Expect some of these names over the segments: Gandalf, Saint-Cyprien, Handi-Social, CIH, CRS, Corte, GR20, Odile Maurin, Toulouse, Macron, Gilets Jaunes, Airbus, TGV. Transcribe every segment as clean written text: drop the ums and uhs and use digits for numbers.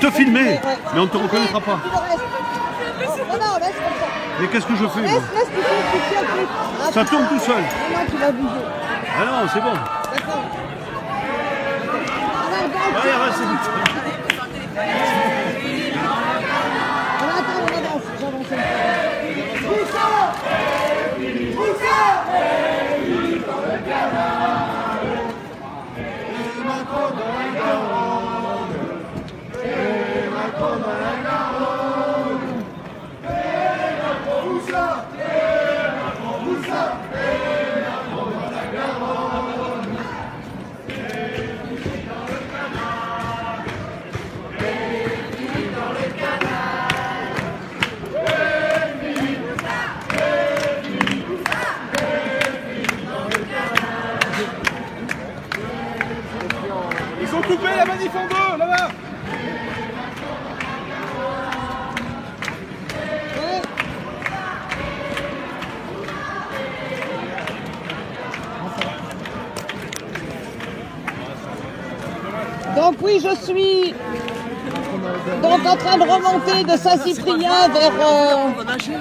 Te filmer? Mais on ne te reconnaîtra pas. Mais qu'est-ce que je fais? Ça tourne tout seul. Ah non, c'est bon. Coupez la manif en deux, là-bas. Donc oui, je suis donc en train de remonter de Saint-Cyprien vers...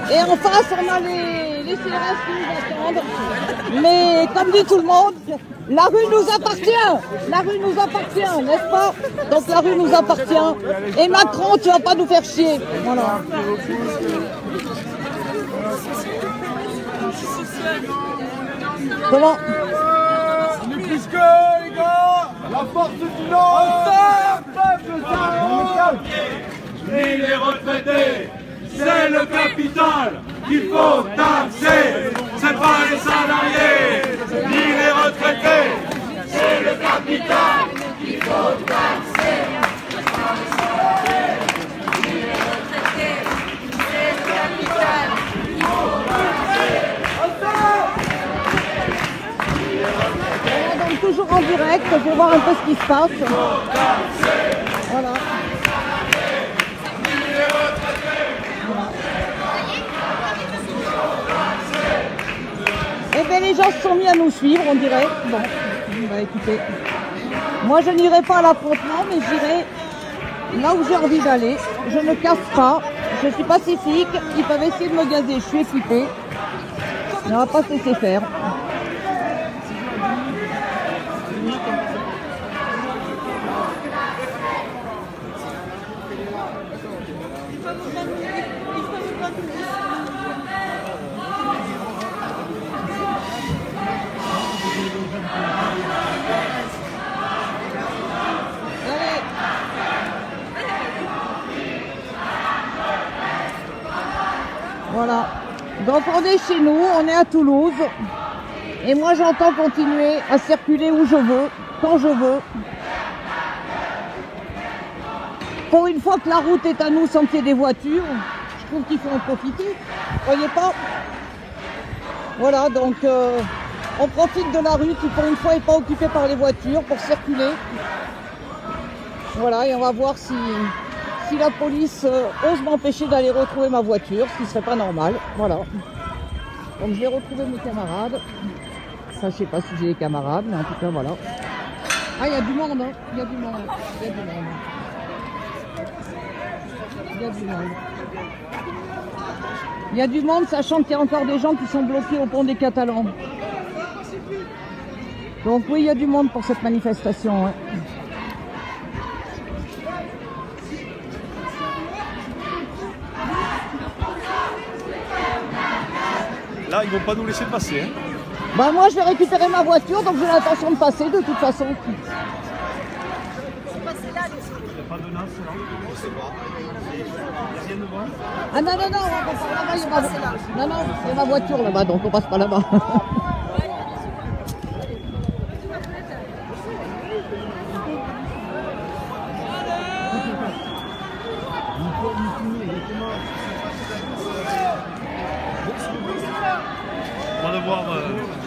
et en face, on a les CRS qui nous attendent. Mais comme dit tout le monde, la rue nous appartient. La rue nous appartient, n'est-ce pas? Donc la rue nous appartient. Et Macron, tu vas pas nous faire chier. Voilà. Comment? On est plus que, les gars, la force du Nord. Et les retraités, c'est le capital qu'il faut taxer. C'est pas les salariés, ni les retraités. C'est le capital qu'il faut taxer. C'est pas les salariés, ni les retraités. C'est le capital qu'il faut taxer. On est toujours en direct pour voir un peu ce qui se passe. Voilà. Eh bien, les gens se sont mis à nous suivre, on dirait. Bon, bah, écoutez. Moi, je n'irai pas à l'affrontement, mais j'irai là où j'ai envie d'aller. Je ne casse pas. Je suis pacifique. Ils peuvent essayer de me gazer. Je suis équipée. On ne va pas se laisser faire. Voilà, donc on est chez nous, on est à Toulouse, et moi j'entends continuer à circuler où je veux, quand je veux. Pour une fois que la route est à nous sans qu'il y ait des voitures, je trouve qu'il faut en profiter, vous voyez pas? Voilà, donc on profite de la rue qui pour une fois n'est pas occupée par les voitures pour circuler. Voilà, et on va voir si... Si la police ose m'empêcher d'aller retrouver ma voiture, ce qui serait pas normal, voilà. Donc je vais retrouver mes camarades. Ça, je sais pas si j'ai des camarades, mais en tout cas, voilà. Ah, il y a du monde, hein. Il y a du monde. Il y a du monde. Il y a du monde. Il y a du monde, sachant qu'il y a encore des gens qui sont bloqués au pont des Catalans. Donc oui, il y a du monde pour cette manifestation, hein. Là, ils vont pas nous laisser passer. Hein. Bah moi, je vais récupérer ma voiture, donc j'ai l'intention de passer de toute façon. C'est passé là, les autres. Il n'y a pas de nasse, là. On se voit. Ils viennent devant. Ah non, non, non, on passe pas là-bas, il va passer là. Non, non, c'est ma voiture là-bas, donc on passe pas là-bas.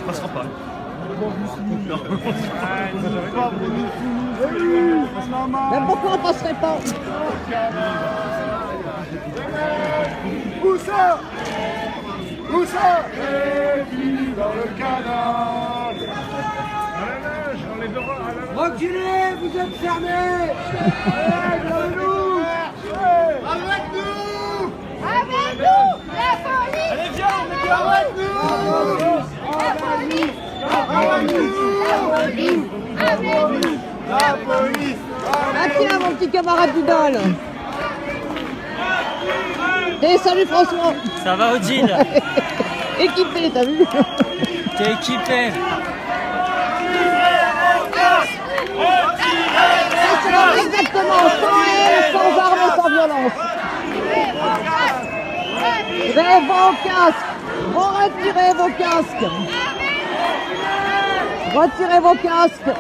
Ça passera pas. Mais pourquoi on passerait pas? Où ça? Où ça? Et puis dans le canard. Dans la neige, dans les deux rois. Reculez, vous êtes fermés. Avec nous, la police. Allez, viens, on est bien avec nous. Tiens, mon petit camarade Odile. Et salut François. Ça va, Odile? Équipé, t'as vu? T'es équipé. Exactement, sans armes et sans violence. Lève vos casques. Retirez vos casques. Retirez vos casques.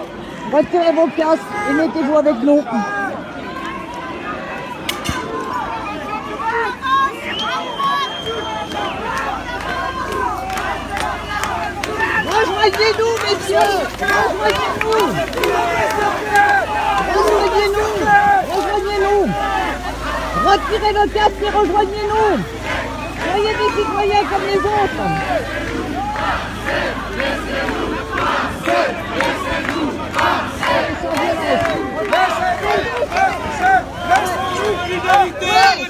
Retirez vos casques et mettez-vous avec nous. Rejoignez-nous, messieurs. Rejoignez-nous. Rejoignez-nous. Rejoignez-nous. Retirez le casque et rejoignez-nous. Soyez des citoyens comme les autres.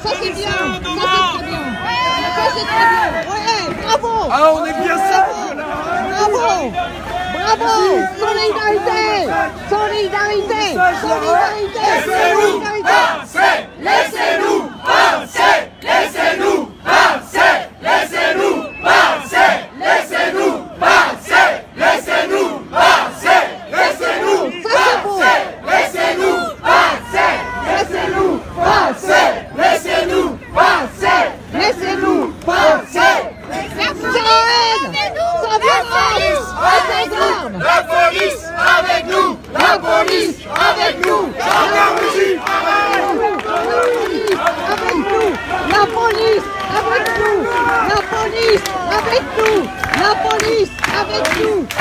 Ça c'est bien, ça c'est très bien, ouais, bravo. Ah, on est bien sérieux là. Bravo, solidarité. La police avec nous.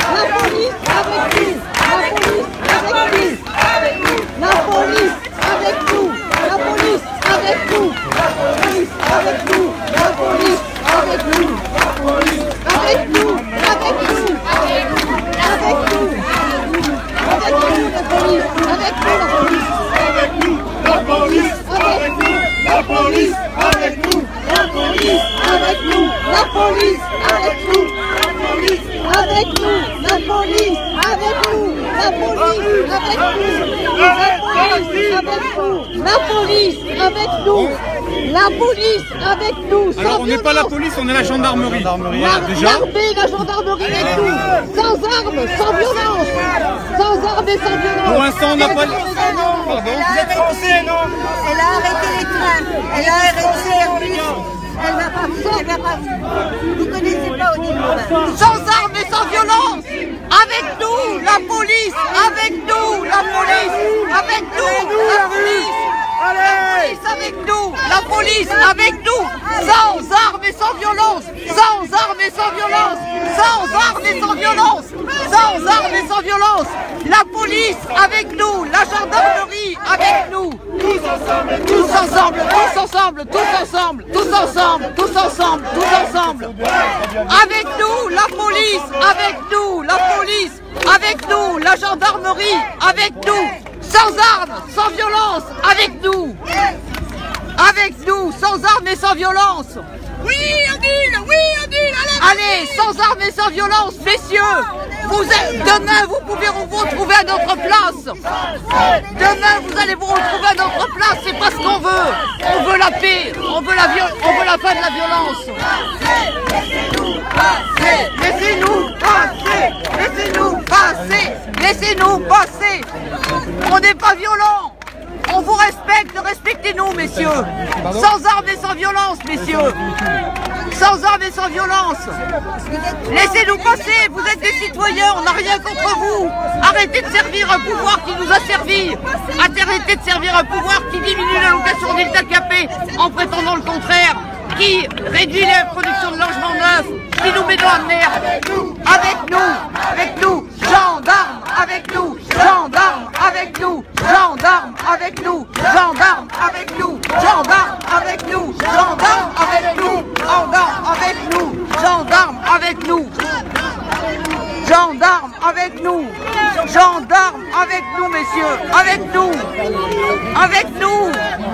Alors on n'est pas la police, on est la gendarmerie. La gendarmerie avec nous. Sans armes, sans violence. Pour l'instant on n'a pas... Pardon. Elle a arrêté les trains. Elle a arrêté Airbus. Elle va pas, elle va pas. Vous connaissez pas Odile Maurin. Sans armes et sans violence. Avec nous, la police. Avec nous, la police. Avec nous, la police. La police avec nous. La police avec nous. Sans armes et sans violence. Sans armes et sans violence. Sans armes et sans violence. Sans armes et sans violence. La police avec nous. La gendarmerie avec nous. Tous ensemble. Avec nous, la police. Avec nous, la police. Avec nous, la gendarmerie. Avec nous. Sans armes, sans violence, avec nous. Avec nous, sans armes et sans violence. Oui, Odile, allez, sans armes et sans violence, messieurs. Demain, vous pouvez vous retrouver à notre place. Demain, vous allez vous retrouver à notre place. C'est pas ce qu'on veut. On veut la paix, on veut la fin de la violence. Laissez-nous passer. On n'est pas violents. On vous respecte, respectez-nous, messieurs. Sans armes et sans violence, messieurs. Sans armes et sans violence. Laissez-nous passer, vous êtes des citoyens, on n'a rien contre vous. Arrêtez de servir un pouvoir qui nous a servi. Arrêtez de servir un pouvoir qui diminue l'allocation des handicapés en prétendant le contraire. Qui réduit la production de logements neufs, qui nous met dans la merde. Gendarmes avec nous.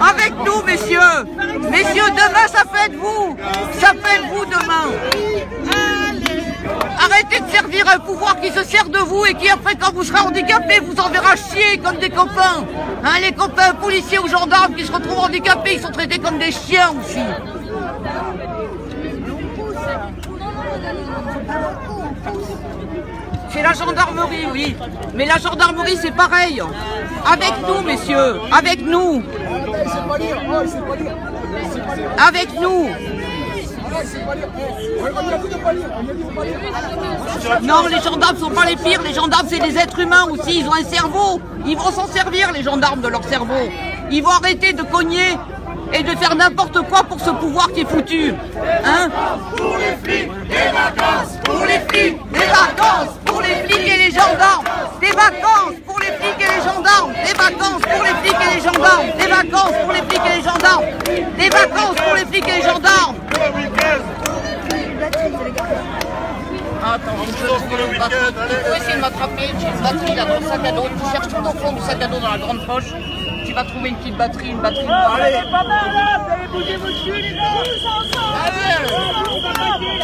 Avec nous, messieurs. Messieurs, demain, ça fait de vous. Ça fait de vous demain. Arrêtez de servir un pouvoir qui se sert de vous et qui, après, quand vous serez handicapés, vous enverra chier comme des copains. Hein, les copains policiers ou gendarmes qui se retrouvent handicapés, ils sont traités comme des chiens aussi. C'est la gendarmerie, oui. Mais la gendarmerie, c'est pareil. Avec nous, messieurs. Avec nous. Avec nous. Non, les gendarmes ne sont pas les pires. Les gendarmes, c'est des êtres humains aussi. Ils ont un cerveau. Ils vont s'en servir, les gendarmes, de leur cerveau. Ils vont arrêter de cogner et de faire n'importe quoi pour ce pouvoir qui est foutu. Hein ? Pour les flics, des vacances. Pour les flics, des vacances. Pour les flics et les gendarmes. Des vacances pour les flics et les gendarmes. Des vacances pour les flics et les gendarmes. Des vacances pour les flics et les gendarmes. Des vacances pour les flics et les gendarmes. Attends, il faut essayer de m'attraper. J'ai une batterie là dans le sac à dos. Tu cherches tout au fond du sac à dos dans la grande poche. Tu vas trouver une petite batterie, C'est pas mal là, vous allez bouger vos culs les gars.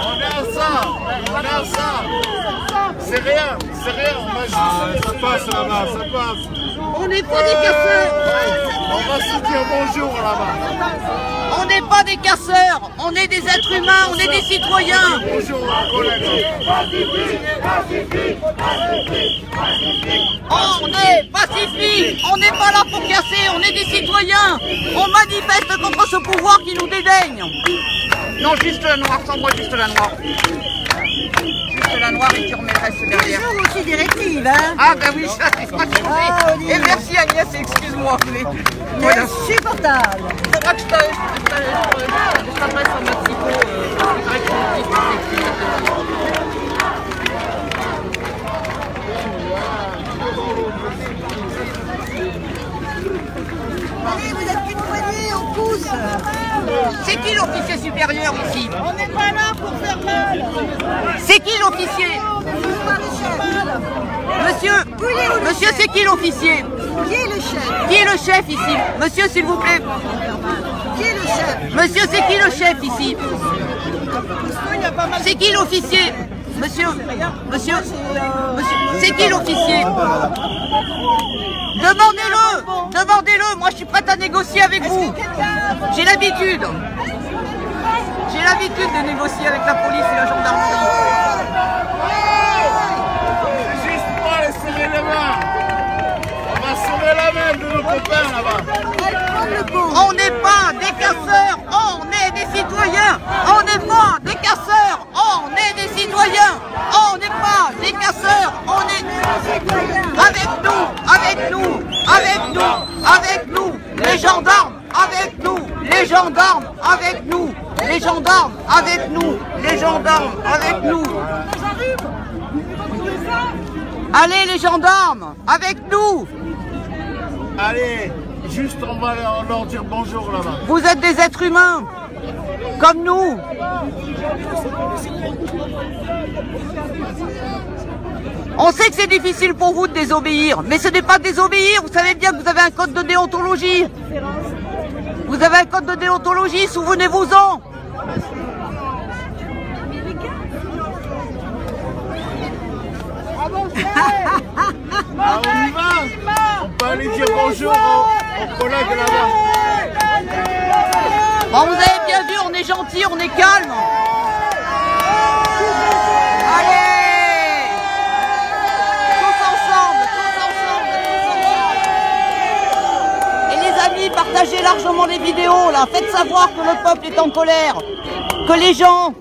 On est à ça. C'est rien, on va juste... Ça passe là-bas, ça passe. On n'est pas des casseurs. On va se dire bonjour là-bas. On n'est pas des casseurs, on est des êtres humains, on est des citoyens. Bonjour à collègues. On est pacifique, on n'est pas là pour casser. On est des citoyens, on manifeste contre ce pouvoir qui nous dédaigne. Non, juste la noire, sans moi, juste la noire. Juste la noire et tu remettrais ce derrière. Toujours aussi directive, hein. Ah ben oui, ça c'est pas trouvé. Et merci Agnès, excuse-moi. Voilà. Insupportable. C'est vrai que je t'adresse à Mexico, c'est vrai que oui, vous êtes qu'une poignée, on pousse. C'est qui l'officier supérieur ici? On n'est pas là pour faire mal. C'est qui l'officier? Monsieur, c'est qui l'officier? Qui est le chef? Qui est le chef ici? Monsieur, s'il vous plaît. Qui est le chef? Monsieur, c'est qui le chef ici? C'est qui l'officier? Monsieur, c'est qui l'officier? Demandez-le, moi je suis prête à négocier avec vous. J'ai l'habitude de négocier avec la police et la gendarmerie. C'est juste pour aller serrer les mains. On va sauver la main de nos copains là-bas. On n'est pas des casseurs, on est des citoyens. On n'est pas des casseurs, on est des citoyens. On n'est pas des casseurs, on est des citoyens. Avec nous, les gendarmes, avec nous, les gendarmes, avec nous, les gendarmes, avec nous, les gendarmes, avec nous. Allez les gendarmes, avec nous. Allez, juste on va leur dire bonjour là-bas. Vous êtes des êtres humains, comme nous. On sait que c'est difficile pour vous de désobéir, mais ce n'est pas désobéir, vous savez bien que vous avez un code de déontologie. Vous avez un code de déontologie, souvenez-vous-en. Ah, on y va. On peut aller dire bonjour aux collègues là-bas. Bon, vous avez bien vu, on est gentil, on est calme. Allez. Partagez largement les vidéos là, faites savoir que le peuple est en colère, que les gens,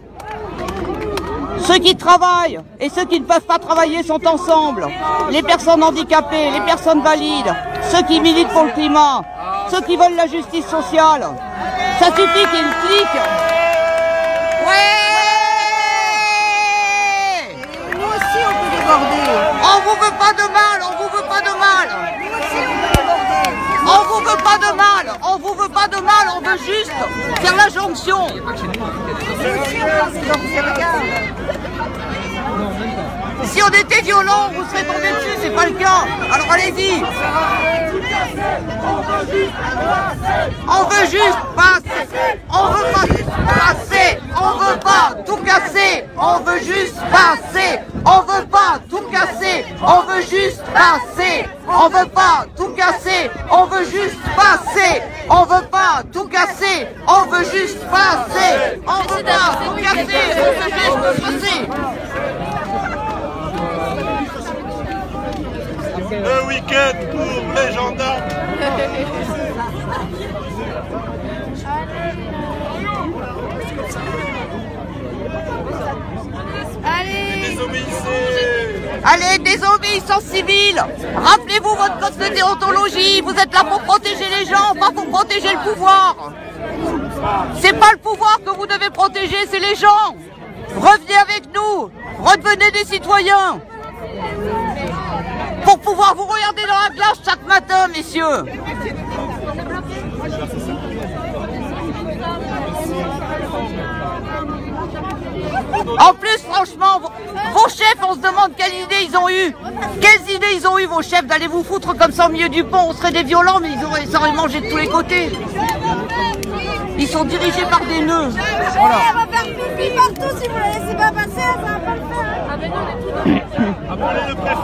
ceux qui travaillent et ceux qui ne peuvent pas travailler sont ensemble, les personnes handicapées, les personnes valides, ceux qui militent pour le climat, ceux qui veulent la justice sociale, ça suffit qu'ils cliquent. Ouais, nous aussi on peut déborder. On vous veut pas de mal, on vous veut pas de mal. On vous veut pas de mal, on vous veut pas de mal, on veut juste faire la jonction. Si on était violent, on vous serait tombé dessus, c'est pas le cas. Alors allez-y. On veut juste passer. On veut pas passer. On veut pas tout casser. On veut juste passer. On veut pas tout casser. On veut juste passer. On veut pas tout casser. On veut juste passer. On veut pas tout casser. On veut juste passer. On veut pas tout casser. On veut juste passer. Le week-end pour les gendarmes. Allez, désobéissez. Allez, désobéissance civile. Rappelez-vous votre code de déontologie. Vous êtes là pour protéger les gens, pas pour protéger le pouvoir. C'est pas le pouvoir que vous devez protéger, c'est les gens. Revenez avec nous. Redevenez des citoyens. Pour pouvoir vous regarder dans la glace chaque matin, messieurs. En plus, franchement, vos chefs, on se demande quelle idée ils ont eu. Quelles idées ils ont eu, vos chefs, d'aller vous foutre comme ça au milieu du pont. On serait des violents, mais ils auraient mangé de tous les côtés. Ils sont dirigés par des nœuds. Voilà. On va faire pipi partout si vous ne la laissez pas passer, ça va pas le faire. Appelez le préfet.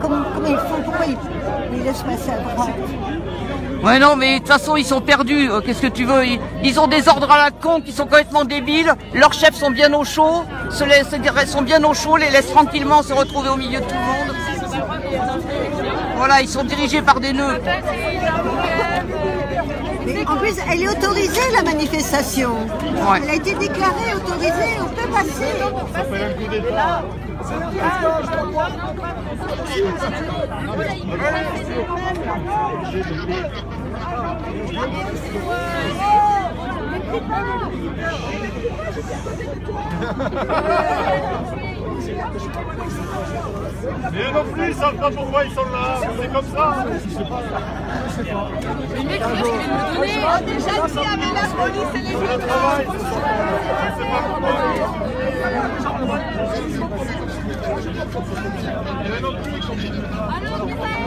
Comment ils font? Pourquoi ils laissent passer à droite? Ouais non, mais de toute façon ils sont perdus, qu'est-ce que tu veux, ils ont des ordres à la con qui sont complètement débiles, leurs chefs sont bien au chaud, les laissent tranquillement se retrouver au milieu de tout le monde. Voilà, ils sont dirigés par des nœuds. Mais en plus, elle est autorisée, la manifestation. Ouais. Elle a été déclarée autorisée, on peut passer. Ça fait un coup d'état. Et non plus, ils savent pas pourquoi ils sont là, c'est comme ça. Les mecs, je vais me donner. Déjà, s'il y avait la police et les gens. C'est le travail, c'est pas pourquoi.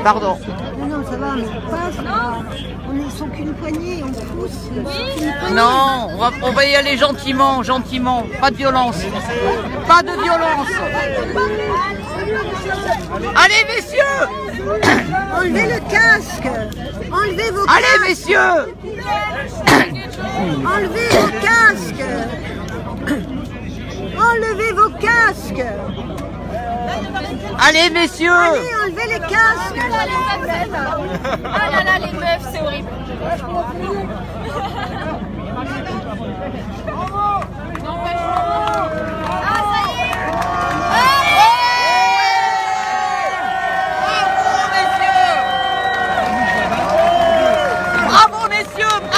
Pardon. Non, non, ça va, mais passe. On ne sont qu'une poignée, on pousse. Non, on va y aller gentiment, gentiment. Pas de violence. Pas de violence. Allez, messieurs! Enlevez le casque! Enlevez vos casques! Allez, messieurs! Enlevez vos casques! Enlevez vos casques! Allez, messieurs! Allez, enlevez les casques! Ah là là, les meufs, c'est horrible!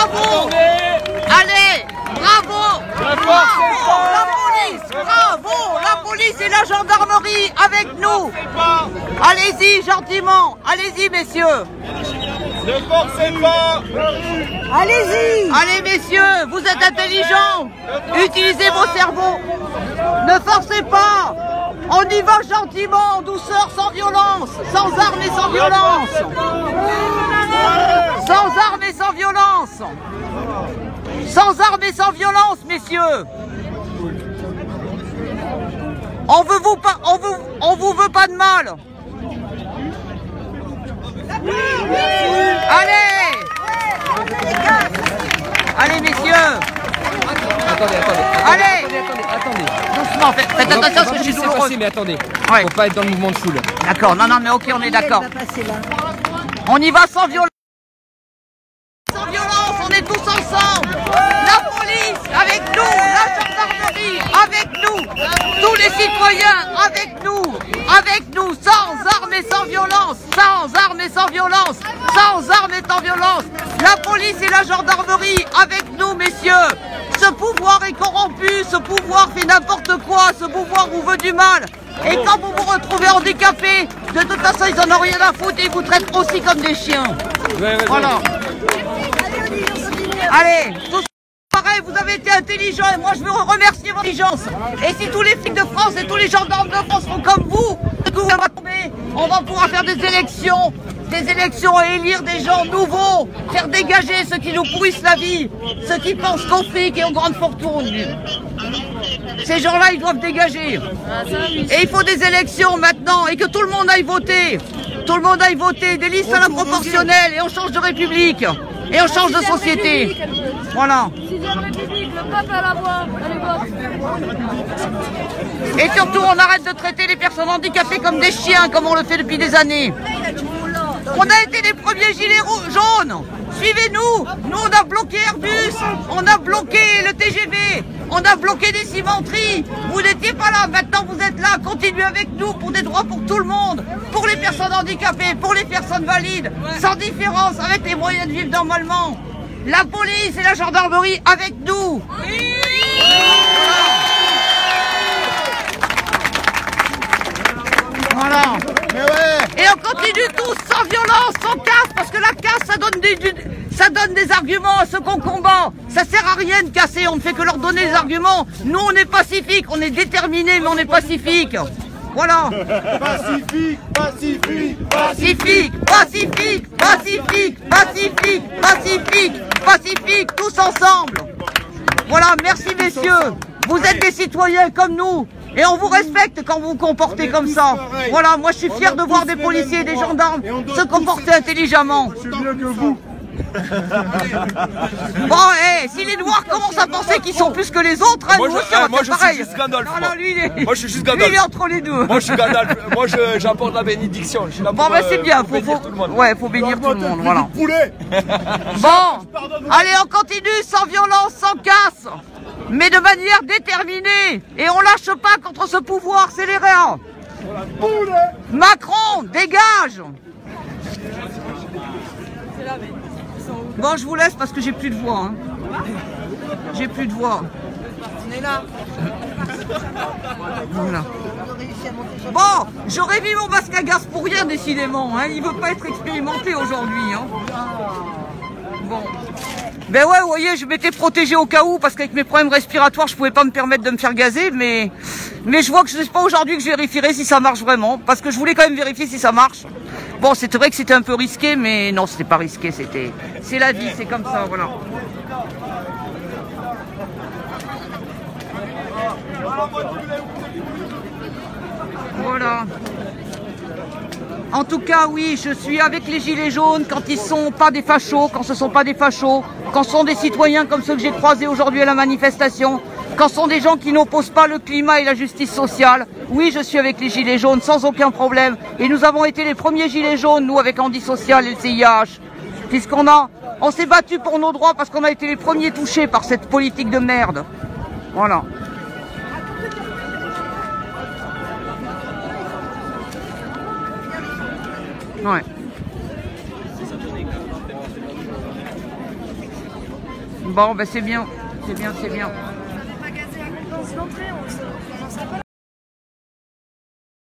Bravo. Allez, bravo, bravo la police, bravo la police et la gendarmerie avec nous. Allez-y gentiment, allez-y messieurs. Ne forcez pas. Allez-y. Allez messieurs, vous êtes intelligents, utilisez vos cerveaux. Ne forcez pas. On y va gentiment, en douceur, sans violence, sans armes et sans violence. Sans armes et sans violence. Sans armes et sans violence, messieurs. On vous veut pas de mal. Allez. Allez, messieurs. Attendez. Doucement, faites attention parce que je suis douloureux. Mais attendez, ouais. Faut pas être dans le mouvement de foule. D'accord, non, mais ok, on est d'accord. On y va sans violence. Sans violence, on est tous ensemble. La police avec nous, la gendarmerie avec nous, tous les citoyens avec nous, sans armes et sans violence, sans armes et sans violence, sans armes et sans violence. La police et la gendarmerie avec nous, messieurs. Ce pouvoir pouvoir est corrompu, ce pouvoir fait n'importe quoi, ce pouvoir vous veut du mal. Et quand vous vous retrouvez handicapé, de toute façon ils en ont rien à foutre et ils vous traitent aussi comme des chiens. Voilà. Allez, tous pareil, vous avez été intelligents et moi je veux remercier votre intelligence. Et si tous les flics de France et tous les gendarmes de France sont comme vous, on va pouvoir faire des élections et élire des gens nouveaux, faire dégager ceux qui nous pourrissent la vie, ceux qui pensent qu'aux fric et aux grandes fortunes. Ces gens-là, ils doivent dégager. Et il faut des élections maintenant et que tout le monde aille voter. Tout le monde aille voter, des listes à la proportionnelle et on change de république. Et on change de société. Voilà. Et surtout, on arrête de traiter les personnes handicapées comme des chiens, comme on le fait depuis des années. On a été les premiers gilets jaunes. Suivez-nous. Nous, on a bloqué Airbus, on a bloqué le TGV, on a bloqué des cimenteries. Vous n'étiez pas là, maintenant vous êtes là. Continuez avec nous pour des droits pour tout le monde, pour les personnes handicapées, pour les personnes valides, sans différence, avec les moyens de vivre normalement. La police et la gendarmerie avec nous. Oui. Voilà. Et on continue tous sans violence, sans casse, parce que la casse, ça donne des arguments à ceux qu'on combat. Ça sert à rien de casser, on ne fait que leur donner des arguments. Nous, on est pacifiques, on est déterminés, mais on est pacifiques. Voilà. Pacifique, pacifique, pacifique, pacifique, pacifique, pacifique, pacifique, pacifique, tous ensemble. Voilà, merci messieurs. Vous êtes des citoyens comme nous. Et on vous respecte quand vous vous comportez comme ça. Pareil. Voilà, moi je suis fier de voir des policiers et des gendarmes se comporter intelligemment. Je suis mieux que vous. Bon, hé, si les noirs commencent à penser qu'ils sont plus que les autres, hein, moi, nous aussi, moi je suis juste Gandalf. Non, non, lui, moi je suis juste Gandalf. Lui, il est entre les deux. Moi je suis Gandalf. Moi j'apporte la bénédiction. Je suis là pour, bon, bah c'est bien, faut tout le monde. Ouais, faut bénir tout le monde, voilà. Bon, allez, on continue sans violence, sans casse. Mais de manière déterminée. Et on lâche pas contre ce pouvoir scélérat. Macron, dégage. Bon, je vous laisse parce que j'ai plus de voix. Hein. J'ai plus de voix. On est là. Voilà. Bon, j'aurais vu mon masque à gaz pour rien, décidément. Hein. Il veut pas être expérimenté aujourd'hui. Hein. Bon. Ben ouais, vous voyez, je m'étais protégée au cas où, parce qu'avec mes problèmes respiratoires, je pouvais pas me permettre de me faire gazer, mais je vois que je ne sais pas aujourd'hui que je vérifierai si ça marche vraiment, parce que je voulais quand même vérifier si ça marche. Bon, c'est vrai que c'était un peu risqué, mais non, c'était pas risqué, c'était, c'est la vie, c'est comme ça, voilà. Voilà. En tout cas, oui, je suis avec les gilets jaunes quand ils sont pas des fachos, quand ce sont pas des fachos, quand ce sont des citoyens comme ceux que j'ai croisés aujourd'hui à la manifestation, quand ce sont des gens qui n'opposent pas le climat et la justice sociale. Oui, je suis avec les gilets jaunes sans aucun problème. Et nous avons été les premiers gilets jaunes, nous, avec Handi-Social et le CIH, puisqu'on on s'est battu pour nos droits parce qu'on a été les premiers touchés par cette politique de merde. Voilà. Ouais. Bon, ben c'est bien, c'est bien, c'est bien.